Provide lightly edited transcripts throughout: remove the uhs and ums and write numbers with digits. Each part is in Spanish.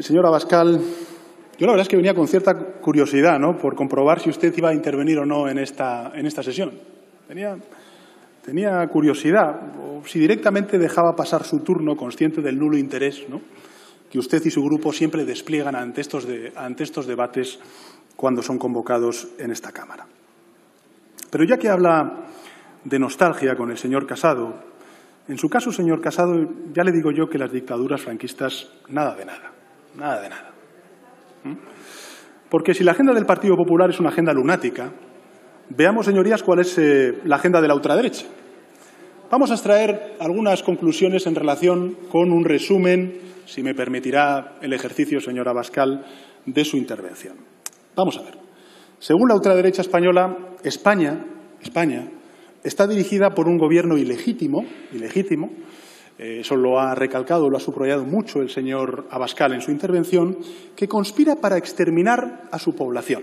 Señor Abascal, yo la verdad es que venía con cierta curiosidad, ¿no?, por comprobar si usted iba a intervenir o no en esta sesión. Tenía curiosidad, o si directamente dejaba pasar su turno, consciente del nulo interés, ¿no?, que usted y su grupo siempre despliegan ante estos debates cuando son convocados en esta Cámara. Pero ya que habla de nostalgia con el señor Casado, en su caso, señor Casado, ya le digo yo que las dictaduras franquistas, nada de nada. Nada de nada. Porque si la agenda del Partido Popular es una agenda lunática, veamos, señorías, cuál es la agenda de la ultraderecha. Vamos a extraer algunas conclusiones en relación con un resumen, si me permitirá el ejercicio, señora Abascal, de su intervención. Vamos a ver. Según la ultraderecha española, España está dirigida por un gobierno ilegítimo. Eso lo ha recalcado, lo ha subrayado mucho el señor Abascal en su intervención, que conspira para exterminar a su población.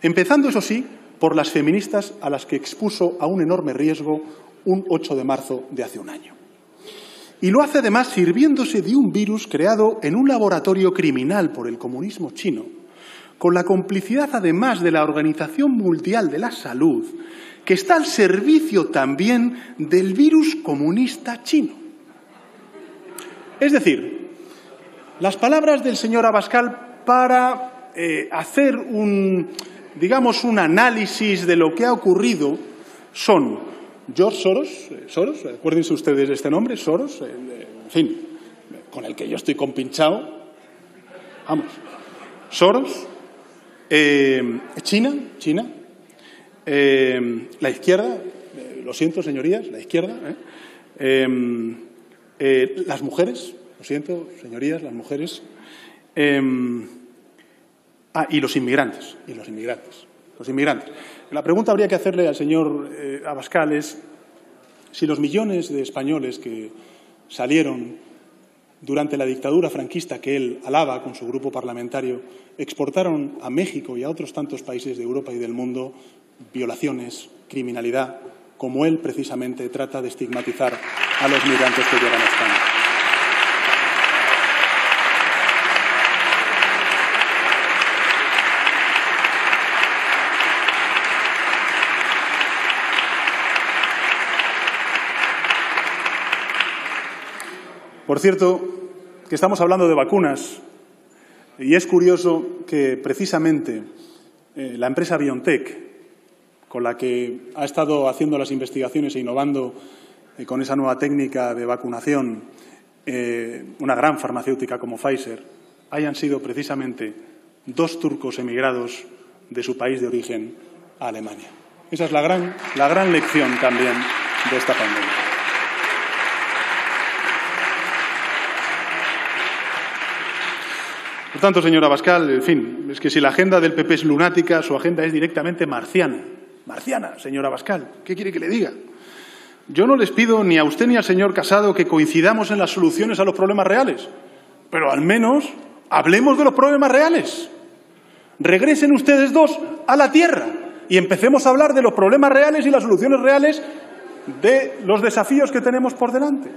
Empezando, eso sí, por las feministas a las que expuso a un enorme riesgo un 8 de marzo de hace un año. Y lo hace además sirviéndose de un virus creado en un laboratorio criminal por el comunismo chino, con la complicidad además de la Organización Mundial de la Salud, que está al servicio también del virus comunista chino. Es decir, las palabras del señor Abascal para hacer un análisis de lo que ha ocurrido son George Soros, acuérdense ustedes de este nombre, Soros, en fin, con el que yo estoy compinchado, vamos, Soros, China, la izquierda, lo siento, señorías, la izquierda, las mujeres, lo siento, señorías, las mujeres, y los inmigrantes, La pregunta habría que hacerle al señor Abascal es si los millones de españoles que salieron durante la dictadura franquista que él alaba con su grupo parlamentario exportaron a México y a otros tantos países de Europa y del mundo violaciones, criminalidad, como él precisamente trata de estigmatizar a los migrantes que llegan a España. Por cierto, que estamos hablando de vacunas y es curioso que precisamente la empresa BioNTech, con la que ha estado haciendo las investigaciones e innovando con esa nueva técnica de vacunación, una gran farmacéutica como Pfizer, hayan sido precisamente dos turcos emigrados de su país de origen a Alemania. Esa es la gran lección también de esta pandemia. Por tanto, señora Abascal, en fin, es que si la agenda del PP es lunática, su agenda es directamente marciana. Marciana, señora Abascal, ¿qué quiere que le diga? Yo no les pido ni a usted ni al señor Casado que coincidamos en las soluciones a los problemas reales, pero al menos hablemos de los problemas reales. Regresen ustedes dos a la tierra y empecemos a hablar de los problemas reales y las soluciones reales de los desafíos que tenemos por delante.